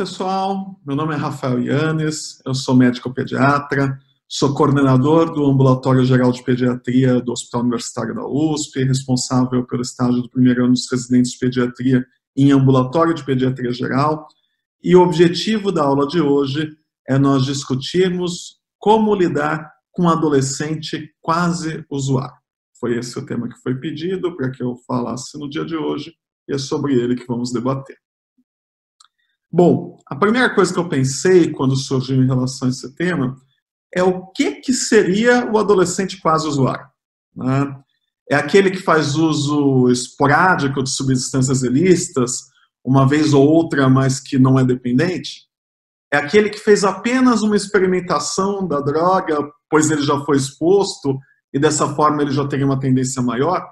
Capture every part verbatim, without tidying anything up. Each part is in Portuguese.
pessoal, meu nome é Rafael Yanes, eu sou médico pediatra, sou coordenador do Ambulatório Geral de Pediatria do Hospital Universitário da U S P, responsável pelo estágio do primeiro ano dos residentes de pediatria em Ambulatório de Pediatria Geral, e o objetivo da aula de hoje é nós discutirmos como lidar com um adolescente quase usuário. Foi esse o tema que foi pedido para que eu falasse no dia de hoje, e é sobre ele que vamos debater. Bom, a primeira coisa que eu pensei quando surgiu em relação a esse tema é o que, que seria o adolescente quase usuário, né? É aquele que faz uso esporádico de substâncias ilícitas, uma vez ou outra, mas que não é dependente? É aquele que fez apenas uma experimentação da droga, pois ele já foi exposto e dessa forma ele já teria uma tendência maior?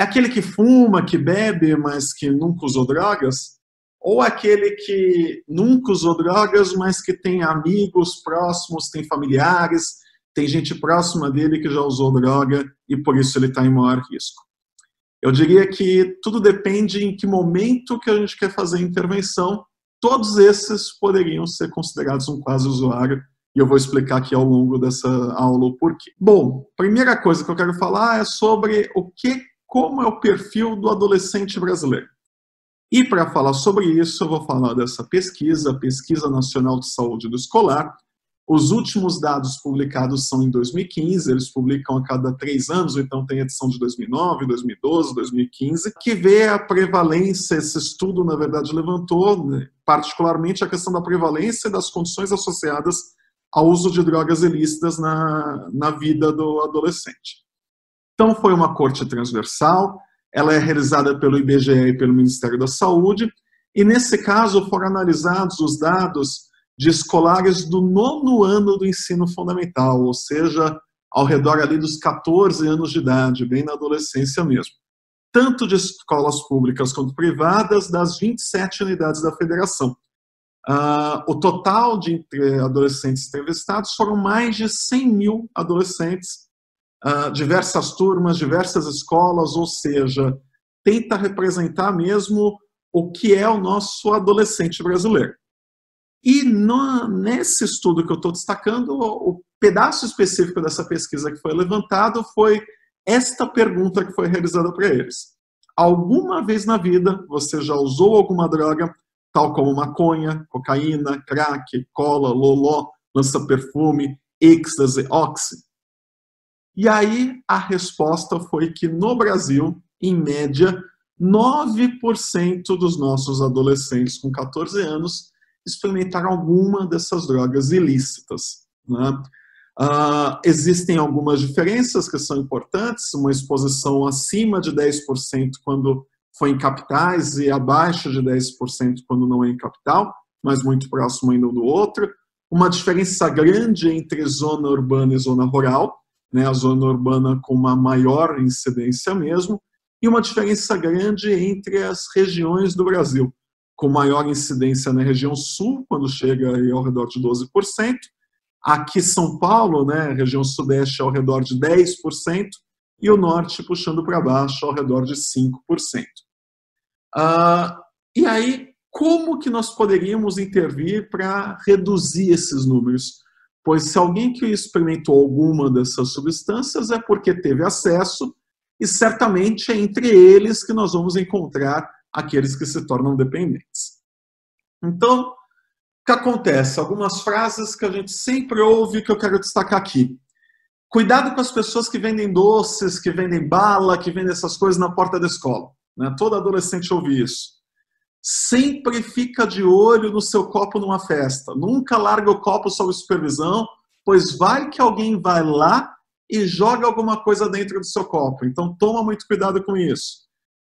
É aquele que fuma, que bebe, mas que nunca usou drogas? Ou aquele que nunca usou drogas, mas que tem amigos próximos, tem familiares, tem gente próxima dele que já usou droga e por isso ele está em maior risco. Eu diria que tudo depende em que momento que a gente quer fazer a intervenção. Todos esses poderiam ser considerados um quase usuário e eu vou explicar aqui ao longo dessa aula o porquê. Bom, primeira coisa que eu quero falar é sobre o que, como é o perfil do adolescente brasileiro. E para falar sobre isso, eu vou falar dessa pesquisa, Pesquisa Nacional de Saúde do Escolar. Os últimos dados publicados são em dois mil e quinze, eles publicam a cada três anos, então tem edição de dois mil e nove, dois mil e doze, dois mil e quinze, que vê a prevalência, esse estudo, na verdade, levantou, né, particularmente a questão da prevalência das condições associadas ao uso de drogas ilícitas na, na vida do adolescente. Então foi uma corte transversal. Ela é realizada pelo I B G E e pelo Ministério da Saúde, e nesse caso foram analisados os dados de escolares do nono ano do ensino fundamental, ou seja, ao redor ali dos quatorze anos de idade, bem na adolescência mesmo. Tanto de escolas públicas quanto privadas, das vinte e sete unidades da federação. Ah, o total de adolescentes entrevistados foram mais de cem mil adolescentes, Uh, diversas turmas, diversas escolas, ou seja, tenta representar mesmo o que é o nosso adolescente brasileiro. E no, nesse estudo que eu estou destacando, o, o pedaço específico dessa pesquisa que foi levantado foi esta pergunta que foi realizada para eles. Alguma vez na vida você já usou alguma droga, tal como maconha, cocaína, crack, cola, loló, lança-perfume, êxtase, oxi? E aí a resposta foi que no Brasil, em média, nove por cento dos nossos adolescentes com quatorze anos experimentaram alguma dessas drogas ilícitas, né? Uh, existem algumas diferenças que são importantes, uma exposição acima de dez por cento quando foi em capitais e abaixo de dez por cento quando não é em capital, mas muito próximo ainda um do outro. Uma diferença grande entre zona urbana e zona rural, né, a zona urbana com uma maior incidência mesmo, e uma diferença grande entre as regiões do Brasil, com maior incidência na região sul, quando chega aí ao redor de doze por cento, aqui São Paulo, né, região sudeste ao redor de dez por cento, e o norte puxando para baixo ao redor de cinco por cento. Ah, e aí, como que nós poderíamos intervir para reduzir esses números? Pois se alguém que experimentou alguma dessas substâncias é porque teve acesso e certamente é entre eles que nós vamos encontrar aqueles que se tornam dependentes. Então, o que acontece? Algumas frases que a gente sempre ouve que eu quero destacar aqui. Cuidado com as pessoas que vendem doces, que vendem bala, que vendem essas coisas na porta da escola, né? Todo adolescente ouve isso. Sempre fica de olho no seu copo numa festa. Nunca larga o copo sob supervisão, pois vai que alguém vai lá e joga alguma coisa dentro do seu copo. Então toma muito cuidado com isso.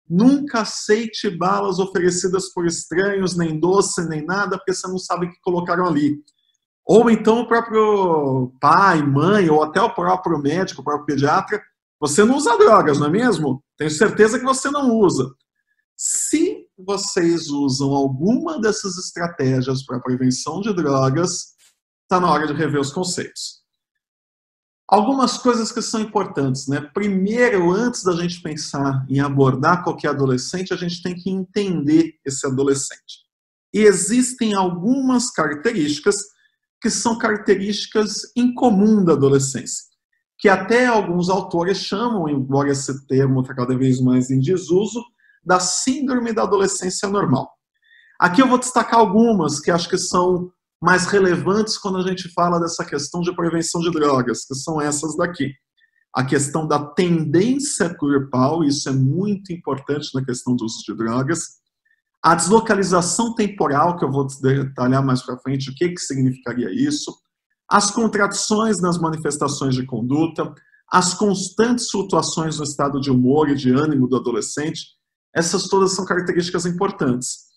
Nunca aceite balas oferecidas por estranhos, nem doce, nem nada, porque você não sabe o que colocaram ali. Ou então o próprio pai, mãe, ou até o próprio médico, o próprio pediatra, você não usa drogas, não é mesmo? Tenho certeza que você não usa. Se vocês usam alguma dessas estratégias para prevenção de drogas, está na hora de rever os conceitos. Algumas coisas que são importantes, né? Primeiro, antes da gente pensar em abordar qualquer adolescente, a gente tem que entender esse adolescente. E existem algumas características que são características incomuns da adolescência, que até alguns autores chamam, embora esse termo está cada vez mais em desuso, da síndrome da adolescência normal. Aqui eu vou destacar algumas que acho que são mais relevantes quando a gente fala dessa questão de prevenção de drogas, que são essas daqui. A questão da tendência grupal, isso é muito importante na questão do uso de drogas. A deslocalização temporal, que eu vou detalhar mais para frente o que, que significaria isso. As contradições nas manifestações de conduta, as constantes flutuações no estado de humor e de ânimo do adolescente, essas todas são características importantes.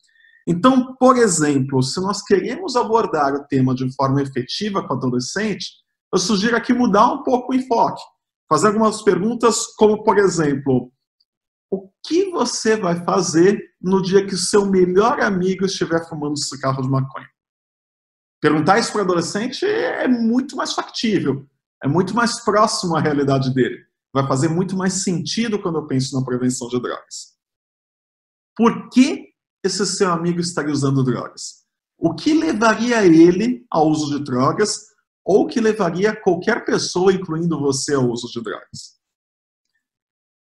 Então, por exemplo, se nós queremos abordar o tema de forma efetiva com o adolescente, eu sugiro aqui mudar um pouco o enfoque. Fazer algumas perguntas como, por exemplo, o que você vai fazer no dia que o seu melhor amigo estiver fumando cigarro de maconha? Perguntar isso para o adolescente é muito mais factível, é muito mais próximo à realidade dele. Vai fazer muito mais sentido quando eu penso na prevenção de drogas. Por que esse seu amigo estaria usando drogas? O que levaria ele ao uso de drogas? Ou que levaria qualquer pessoa, incluindo você, ao uso de drogas?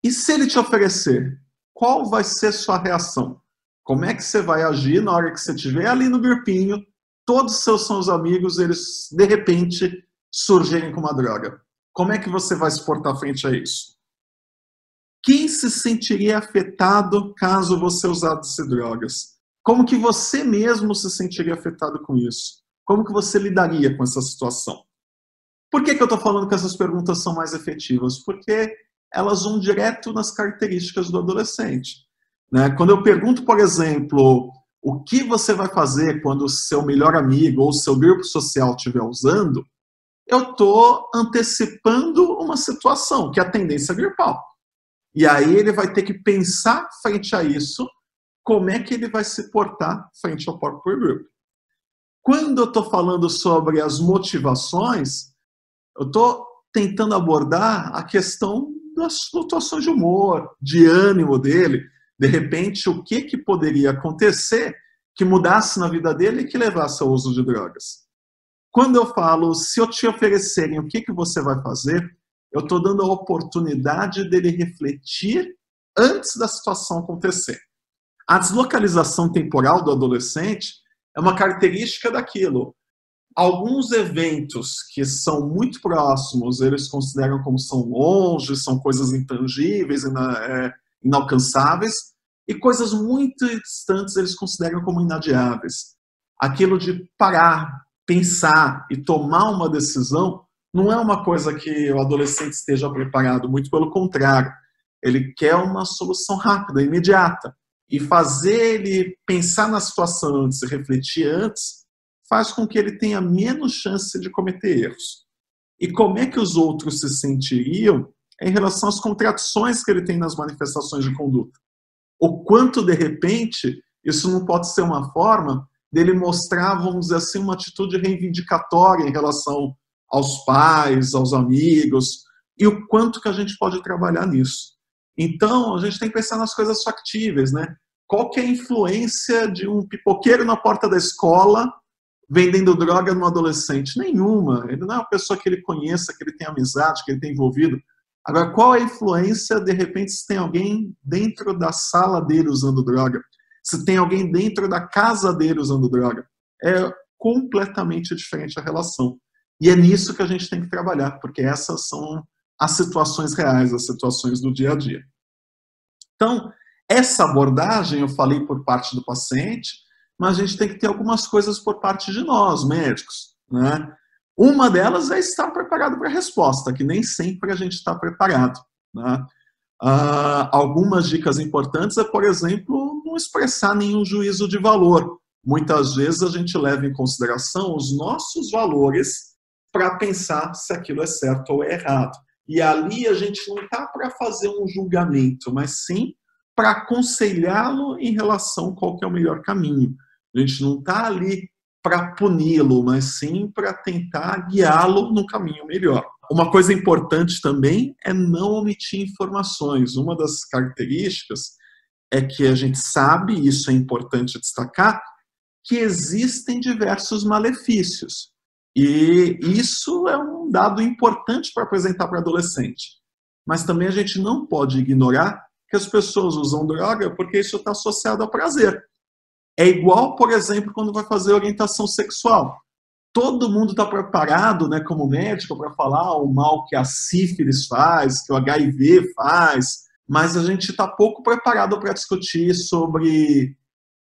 E se ele te oferecer, qual vai ser sua reação? Como é que você vai agir na hora que você estiver ali no grupinho, todos os seus são amigos, eles de repente surgirem com uma droga? Como é que você vai se portar frente a isso? Quem se sentiria afetado caso você usasse drogas? Como que você mesmo se sentiria afetado com isso? Como que você lidaria com essa situação? Por que que eu estou falando que essas perguntas são mais efetivas? Porque elas vão direto nas características do adolescente, né? Quando eu pergunto, por exemplo, o que você vai fazer quando o seu melhor amigo ou o seu grupo social estiver usando, eu estou antecipando uma situação, que é a tendência grupal. E aí ele vai ter que pensar frente a isso, como é que ele vai se portar frente ao próprio grupo. Quando eu estou falando sobre as motivações, eu estou tentando abordar a questão das flutuações de humor, de ânimo dele. De repente, o que, que poderia acontecer que mudasse na vida dele e que levasse ao uso de drogas? Quando eu falo, se eu te oferecerem o que, que você vai fazer, eu estou dando a oportunidade dele refletir antes da situação acontecer. A deslocalização temporal do adolescente é uma característica daquilo. Alguns eventos que são muito próximos, eles consideram como são longe, são coisas intangíveis, inalcançáveis, e coisas muito distantes eles consideram como inadiáveis. Aquilo de parar, pensar e tomar uma decisão não é uma coisa que o adolescente esteja preparado, muito pelo contrário. Ele quer uma solução rápida, imediata. E fazer ele pensar na situação antes, refletir antes, faz com que ele tenha menos chance de cometer erros. E como é que os outros se sentiriam em relação às contradições que ele tem nas manifestações de conduta? O quanto, de repente, isso não pode ser uma forma dele mostrar, vamos dizer assim, uma atitude reivindicatória em relação aos pais, aos amigos, e o quanto que a gente pode trabalhar nisso. Então, a gente tem que pensar nas coisas factíveis, né? Qual que é a influência de um pipoqueiro na porta da escola vendendo droga num adolescente? Nenhuma. Ele não é uma pessoa que ele conheça, que ele tem amizade, que ele tem envolvido. Agora, qual é a influência, de repente, se tem alguém dentro da sala dele usando droga? Se tem alguém dentro da casa dele usando droga? É completamente diferente a relação. E é nisso que a gente tem que trabalhar, porque essas são as situações reais, as situações do dia a dia. Então, essa abordagem eu falei por parte do paciente, mas a gente tem que ter algumas coisas por parte de nós, médicos, né? Uma delas é estar preparado para a resposta, que nem sempre a gente está preparado, né? Ah, algumas dicas importantes é, por exemplo, não expressar nenhum juízo de valor. Muitas vezes a gente leva em consideração os nossos valores para pensar se aquilo é certo ou é errado. E ali a gente não está para fazer um julgamento, mas sim para aconselhá-lo em relação a qual que é o melhor caminho. A gente não está ali para puni-lo, mas sim para tentar guiá-lo no caminho melhor. Uma coisa importante também é não omitir informações. Uma das características é que a gente sabe, e isso é importante destacar, que existem diversos malefícios. E isso é um dado importante para apresentar para adolescente. Mas também a gente não pode ignorar que as pessoas usam droga porque isso está associado a prazer. É igual, por exemplo, quando vai fazer orientação sexual. Todo mundo está preparado, né, como médico, para falar o mal que a sífilis faz, que o H I V faz, mas a gente está pouco preparado para discutir sobre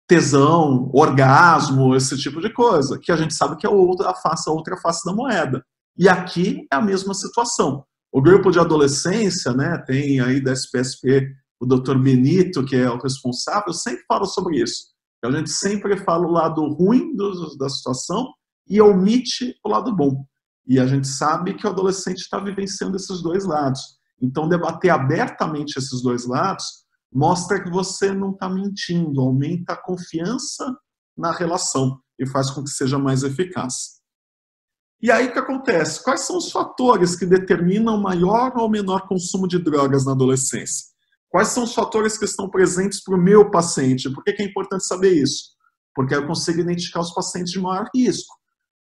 tesão, orgasmo, esse tipo de coisa, que a gente sabe que é outra face, a outra face da moeda. E aqui é a mesma situação. O grupo de adolescência, né, tem aí da S P S P o doutor Benito, que é o responsável, sempre fala sobre isso. A gente sempre fala o lado ruim do, da situação e omite o lado bom. E a gente sabe que o adolescente está vivenciando esses dois lados. Então, debater abertamente esses dois lados mostra que você não está mentindo, aumenta a confiança na relação e faz com que seja mais eficaz. E aí o que acontece? Quais são os fatores que determinam maior ou menor consumo de drogas na adolescência? Quais são os fatores que estão presentes para o meu paciente? Por que é importante saber isso? Porque eu consigo identificar os pacientes de maior risco.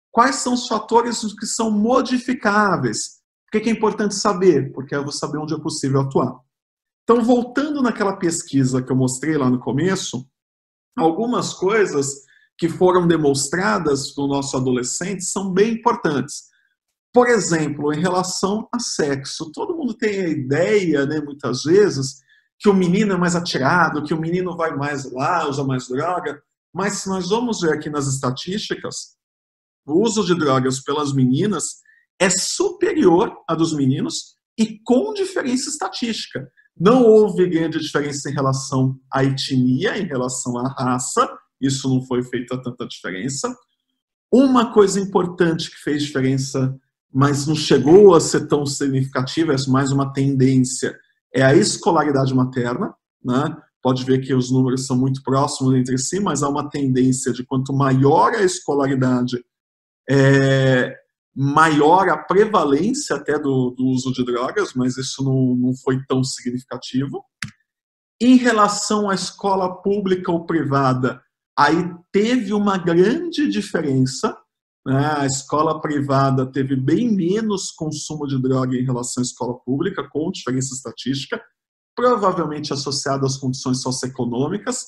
Quais são os fatores que são modificáveis? Por que é importante saber? Porque eu vou saber onde é possível atuar. Então, voltando naquela pesquisa que eu mostrei lá no começo, algumas coisas que foram demonstradas no nosso adolescente são bem importantes. Por exemplo, em relação a sexo. Todo mundo tem a ideia, né, muitas vezes, que o menino é mais atirado, que o menino vai mais lá, usa mais droga. Mas se nós vamos ver aqui nas estatísticas, o uso de drogas pelas meninas é superior a dos meninos e com diferença estatística. Não houve grande diferença em relação à etnia, em relação à raça. Isso não foi feita tanta diferença. Uma coisa importante que fez diferença, mas não chegou a ser tão significativa, é mais uma tendência, é a escolaridade materna, né? Pode ver que os números são muito próximos entre si, mas há uma tendência de quanto maior a escolaridade, é, maior a prevalência até do, do uso de drogas, mas isso não, não foi tão significativo. Em relação à escola pública ou privada, aí teve uma grande diferença, né? A escola privada teve bem menos consumo de droga em relação à escola pública, com diferença estatística, provavelmente associada às condições socioeconômicas,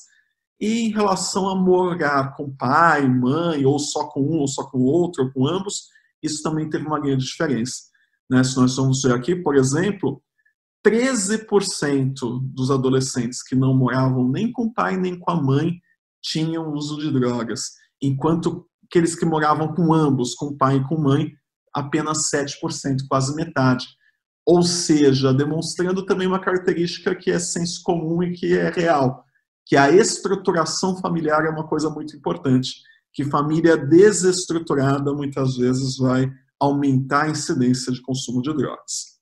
e em relação a morar com pai, mãe, ou só com um, ou só com outro, ou com ambos, isso também teve uma grande diferença, né? Se nós vamos ver aqui, por exemplo, treze por cento dos adolescentes que não moravam nem com o pai nem com a mãe tinham uso de drogas, enquanto aqueles que moravam com ambos, com pai e com mãe, apenas sete por cento, quase metade. Ou seja, demonstrando também uma característica que é senso comum e que é real, que a estruturação familiar é uma coisa muito importante, que família desestruturada muitas vezes vai aumentar a incidência de consumo de drogas.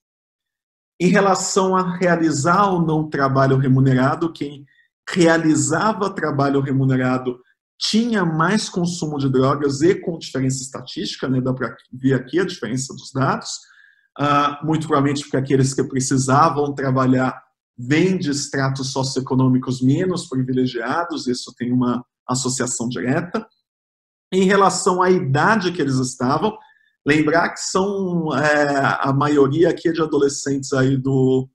Em relação a realizar ou não trabalho remunerado, quem realizava trabalho remunerado tinha mais consumo de drogas e com diferença estatística, né? Dá para ver aqui a diferença dos dados, uh, muito provavelmente porque aqueles que precisavam trabalhar vêm de estratos socioeconômicos menos privilegiados, isso tem uma associação direta. Em relação à idade que eles estavam, lembrar que são é, a maioria aqui é de adolescentes aí do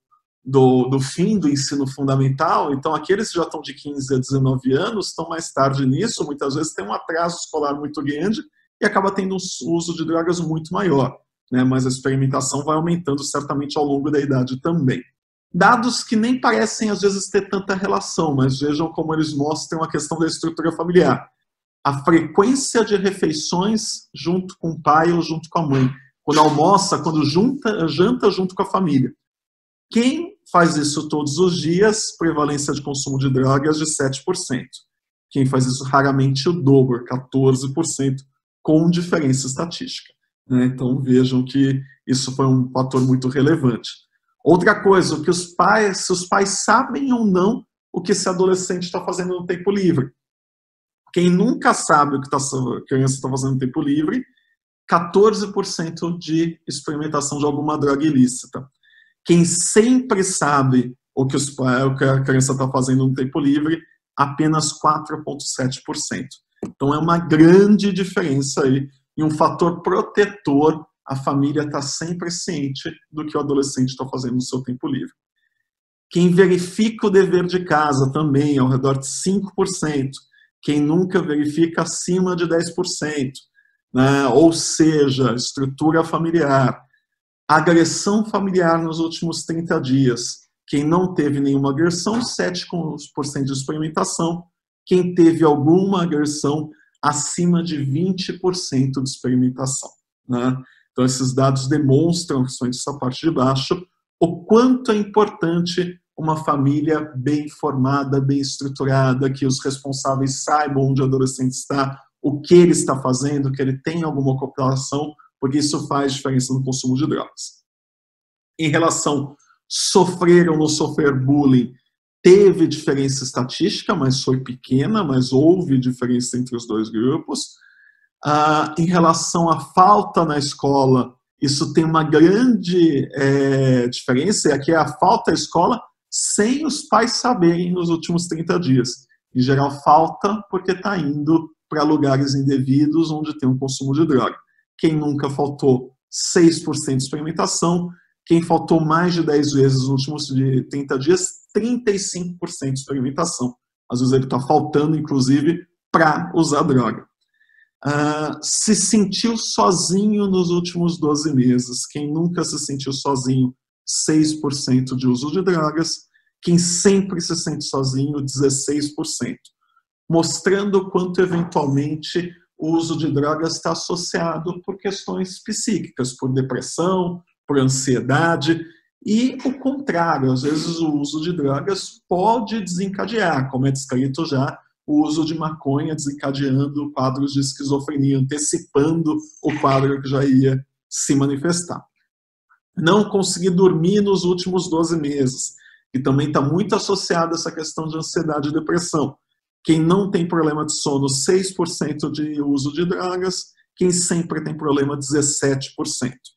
Do, do fim do ensino fundamental, então aqueles que já estão de quinze a dezenove anos estão mais tarde nisso, muitas vezes tem um atraso escolar muito grande e acaba tendo um uso de drogas muito maior, né? Mas a experimentação vai aumentando certamente ao longo da idade também. Dados que nem parecem às vezes ter tanta relação, mas vejam como eles mostram a questão da estrutura familiar. A frequência de refeições junto com o pai ou junto com a mãe, quando almoça, quando junta, janta junto com a família. Quem faz isso todos os dias, prevalência de consumo de drogas de sete por cento. Quem faz isso raramente o dobro, quatorze por cento, com diferença estatística, né? Então vejam que isso foi um fator muito relevante. Outra coisa, que os pais, se os pais sabem ou não o que esse adolescente está fazendo no tempo livre. Quem nunca sabe o que tá, a criança está fazendo no tempo livre, quatorze por cento de experimentação de alguma droga ilícita. Quem sempre sabe o que, os, o que a criança está fazendo no tempo livre, apenas quatro vírgula sete por cento. Então é uma grande diferença aí, e um fator protetor, a família está sempre ciente do que o adolescente está fazendo no seu tempo livre. Quem verifica o dever de casa também, ao redor de cinco por cento, quem nunca verifica acima de dez por cento, né? Ou seja, estrutura familiar, agressão familiar nos últimos trinta dias, quem não teve nenhuma agressão, sete por cento de experimentação, quem teve alguma agressão, acima de vinte por cento de experimentação, né? Então esses dados demonstram, principalmente essa parte de baixo, o quanto é importante uma família bem formada, bem estruturada, que os responsáveis saibam onde o adolescente está, o que ele está fazendo, que ele tem alguma cooperação, porque isso faz diferença no consumo de drogas. Em relação sofrer ou não sofrer bullying, teve diferença estatística, mas foi pequena, mas houve diferença entre os dois grupos. Ah, em relação à falta na escola, isso tem uma grande é, diferença, e aqui é a falta à escola sem os pais saberem nos últimos trinta dias. Em geral, falta porque está indo para lugares indevidos onde tem um consumo de droga. Quem nunca faltou, seis por cento de experimentação. Quem faltou mais de dez vezes nos últimos trinta dias, trinta e cinco por cento de experimentação. Às vezes ele está faltando, inclusive, para usar droga. Uh, se sentiu sozinho nos últimos doze meses. Quem nunca se sentiu sozinho, seis por cento de uso de drogas. Quem sempre se sente sozinho, dezesseis por cento. Mostrando o quanto, eventualmente, o uso de drogas está associado por questões psíquicas, por depressão, por ansiedade, e o contrário, às vezes o uso de drogas pode desencadear, como é descrito já, o uso de maconha desencadeando quadros de esquizofrenia, antecipando o quadro que já ia se manifestar. Não conseguir dormir nos últimos doze meses, que também está muito associado a essa questão de ansiedade e depressão. Quem não tem problema de sono, seis por cento de uso de drogas, quem sempre tem problema, dezessete por cento.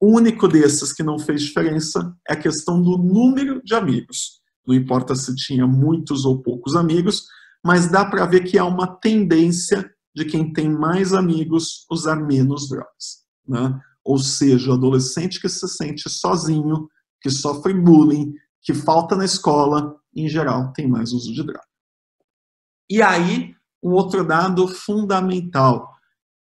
O único desses que não fez diferença é a questão do número de amigos. Não importa se tinha muitos ou poucos amigos, mas dá para ver que há uma tendência de quem tem mais amigos usar menos drogas, né? Ou seja, o adolescente que se sente sozinho, que sofre bullying, que falta na escola, em geral tem mais uso de droga. E aí, um outro dado fundamental,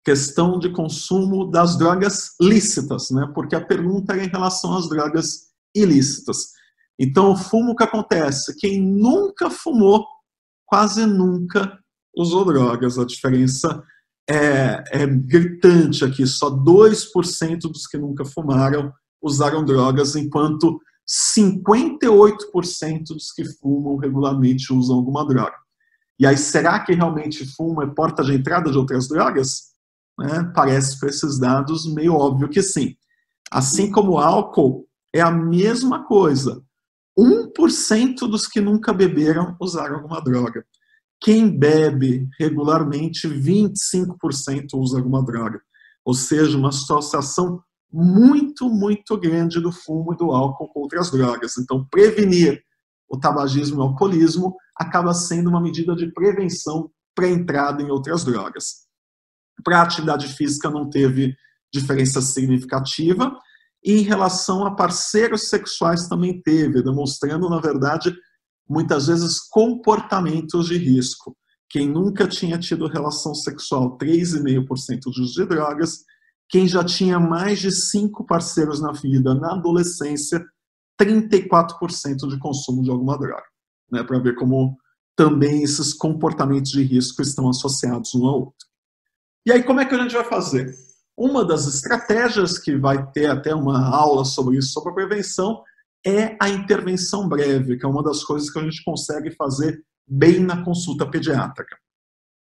questão de consumo das drogas lícitas, né? Porque a pergunta é em relação às drogas ilícitas. Então, o fumo que acontece? Quem nunca fumou, quase nunca usou drogas. A diferença é, é gritante aqui. Só dois por cento dos que nunca fumaram usaram drogas, enquanto cinquenta e oito por cento dos que fumam regularmente usam alguma droga. E aí, será que realmente fumo é porta de entrada de outras drogas? Né? Parece para esses dados meio óbvio que sim. Assim como o álcool, é a mesma coisa. um por cento dos que nunca beberam usaram alguma droga. Quem bebe regularmente, vinte e cinco por cento usa alguma droga. Ou seja, uma associação muito, muito grande do fumo e do álcool com outras drogas. Então, prevenir o tabagismo e o alcoolismo acaba sendo uma medida de prevenção para a entrada em outras drogas. Para a atividade física não teve diferença significativa, e em relação a parceiros sexuais também teve, demonstrando, na verdade, muitas vezes comportamentos de risco. Quem nunca tinha tido relação sexual, três vírgula cinco por cento de uso de drogas. Quem já tinha mais de cinco parceiros na vida, na adolescência, trinta e quatro por cento de consumo de alguma droga. Né, para ver como também esses comportamentos de risco estão associados um ao outro. E aí, como é que a gente vai fazer? Uma das estratégias, que vai ter até uma aula sobre isso, sobre a prevenção, é a intervenção breve, que é uma das coisas que a gente consegue fazer bem na consulta pediátrica.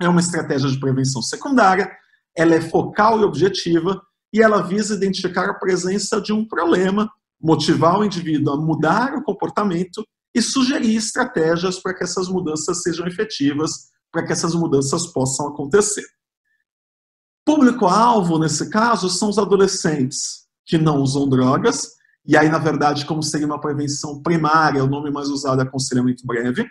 É uma estratégia de prevenção secundária, ela é focal e objetiva, e ela visa identificar a presença de um problema, motivar o indivíduo a mudar o comportamento e sugerir estratégias para que essas mudanças sejam efetivas, para que essas mudanças possam acontecer. Público-alvo, nesse caso, são os adolescentes que não usam drogas, e aí, na verdade, como seria uma prevenção primária, o nome mais usado é aconselhamento breve,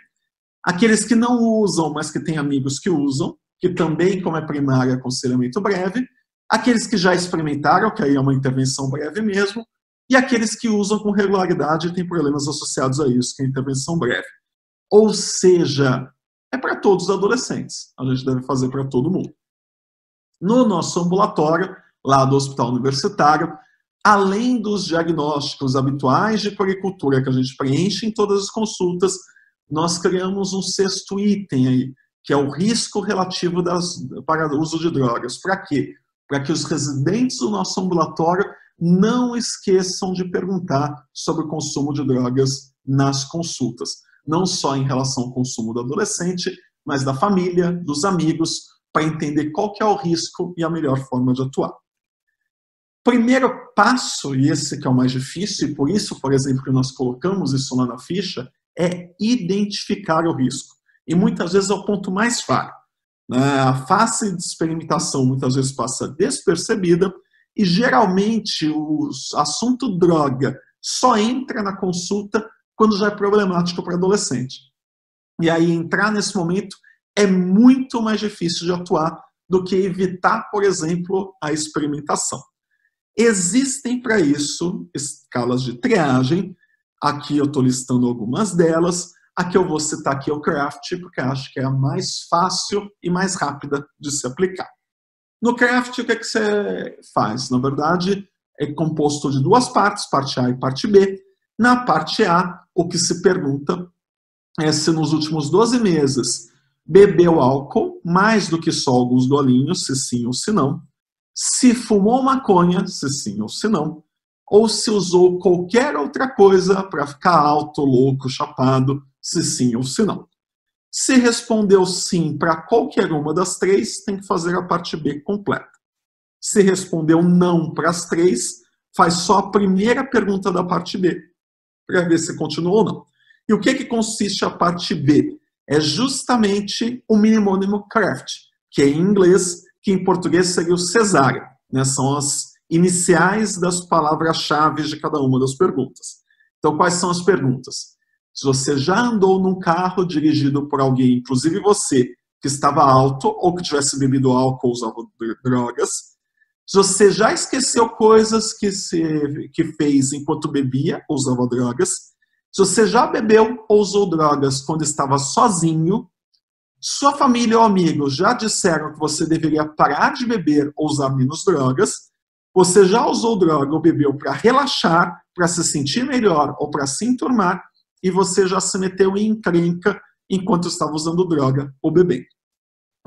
aqueles que não usam, mas que têm amigos que usam, que também, como é primária, aconselhamento breve, aqueles que já experimentaram, que aí é uma intervenção breve mesmo, e aqueles que usam com regularidade e têm problemas associados a isso, que é intervenção breve. Ou seja, é para todos os adolescentes, a gente deve fazer para todo mundo. No nosso ambulatório, lá do Hospital Universitário, além dos diagnósticos habituais de puericultura que a gente preenche em todas as consultas, nós criamos um sexto item aí, que é o risco relativo das, para o uso de drogas. Para quê? Para que os residentes do nosso ambulatório não esqueçam de perguntar sobre o consumo de drogas nas consultas. Não só em relação ao consumo do adolescente, mas da família, dos amigos, para entender qual que é o risco e a melhor forma de atuar. Primeiro passo, e esse que é o mais difícil, e por isso, por exemplo, que nós colocamos isso lá na ficha, é identificar o risco. E muitas vezes é o ponto mais fraco. A fase de experimentação muitas vezes passa despercebida e geralmente o assunto droga só entra na consulta quando já é problemático para adolescente. E aí entrar nesse momento é muito mais difícil de atuar do que evitar, por exemplo, a experimentação. Existem para isso escalas de triagem, aqui eu estou listando algumas delas. A que eu vou citar aqui é o CRAFFT, porque acho que é a mais fácil e mais rápida de se aplicar. No CRAFFT, o que é que você faz? Na verdade, é composto de duas partes, parte A e parte B. Na parte A, o que se pergunta é se nos últimos doze meses bebeu álcool, mais do que só alguns golinhos, se sim ou se não. Se fumou maconha, se sim ou se não. Ou se usou qualquer outra coisa para ficar alto, louco, chapado, se sim ou se não. Se respondeu sim para qualquer uma das três, tem que fazer a parte B completa. Se respondeu não para as três, faz só a primeira pergunta da parte B, para ver se continuou ou não. E o que, que consiste a parte B? É justamente o mnemônimo CRAFFT, que é em inglês, que em português seria o CESAGA, né? São as iniciais das palavras-chave de cada uma das perguntas. Então, quais são as perguntas? Se você já andou num carro dirigido por alguém, inclusive você, que estava alto ou que tivesse bebido álcool ou usado drogas. Se você já esqueceu coisas que, se, que fez enquanto bebia ou usava drogas. Se você já bebeu ou usou drogas quando estava sozinho. Sua família ou amigos já disseram que você deveria parar de beber ou usar menos drogas. Você já usou droga ou bebeu para relaxar, para se sentir melhor ou para se enturmar. E você já se meteu em encrenca enquanto estava usando droga ou bebendo.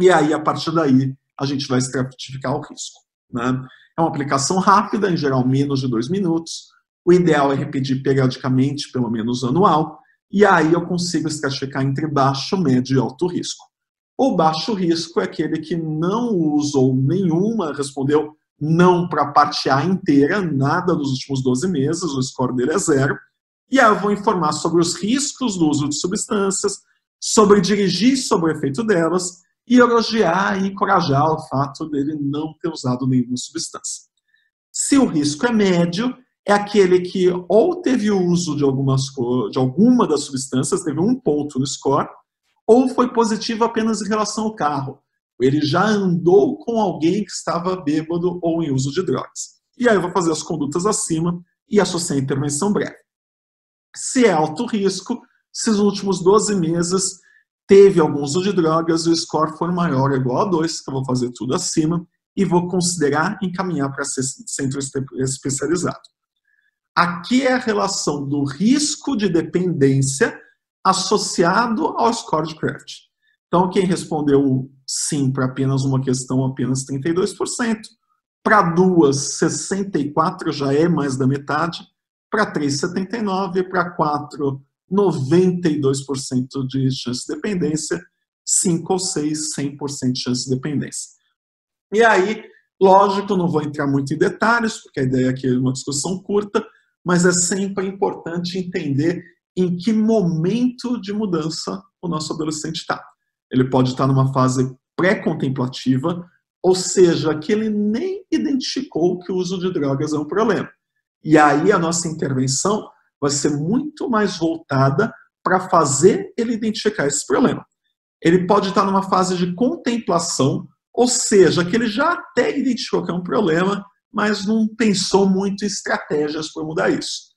E aí, a partir daí, a gente vai estratificar o risco, né? É uma aplicação rápida, em geral menos de dois minutos. O ideal é repetir periodicamente, pelo menos anual. E aí eu consigo estratificar entre baixo, médio e alto risco. O baixo risco é aquele que não usou nenhuma, respondeu não para a parte A inteira, nada dos últimos doze meses, o score dele é zero. E aí eu vou informar sobre os riscos do uso de substâncias, sobre dirigir, sobre o efeito delas, e elogiar e encorajar o fato dele não ter usado nenhuma substância. Se o risco é médio, é aquele que ou teve o uso de, algumas, de alguma das substâncias, teve um ponto no score, ou foi positivo apenas em relação ao carro. Ele já andou com alguém que estava bêbado ou em uso de drogas. E aí eu vou fazer as condutas acima e associar a intervenção breve. Se é alto risco, se nos últimos doze meses teve algum uso de drogas, o score for maior ou igual a dois, que eu vou fazer tudo acima, e vou considerar encaminhar para centro especializado. Aqui é a relação do risco de dependência associado ao score de CRAFFT. Então, quem respondeu sim para apenas uma questão, apenas trinta e dois por cento. Para duas, sessenta e quatro por cento, já é mais da metade. Para três, setenta e nove por cento, para quatro, noventa e dois por cento de chance de dependência, cinco ou seis, cem por cento de chance de dependência. E aí, lógico, não vou entrar muito em detalhes, porque a ideia aqui é uma discussão curta, mas é sempre importante entender em que momento de mudança o nosso adolescente está. Ele pode estar numa fase pré-contemplativa, ou seja, que ele nem identificou que o uso de drogas é um problema. E aí a nossa intervenção vai ser muito mais voltada para fazer ele identificar esse problema. Ele pode estar numa fase de contemplação, ou seja, que ele já até identificou que é um problema, mas não pensou muito em estratégias para mudar isso.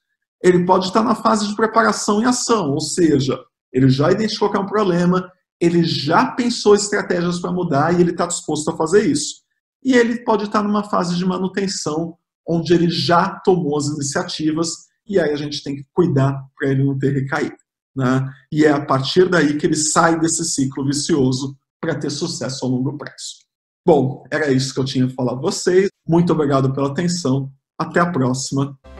Ele pode estar na fase de preparação e ação, ou seja, ele já identificou que é um problema, ele já pensou estratégias para mudar e ele está disposto a fazer isso. E ele pode estar numa fase de manutenção, onde ele já tomou as iniciativas, e aí a gente tem que cuidar para ele não ter recaído, né? E é a partir daí que ele sai desse ciclo vicioso para ter sucesso a longo prazo. Bom, era isso que eu tinha para falar a vocês. Muito obrigado pela atenção. Até a próxima.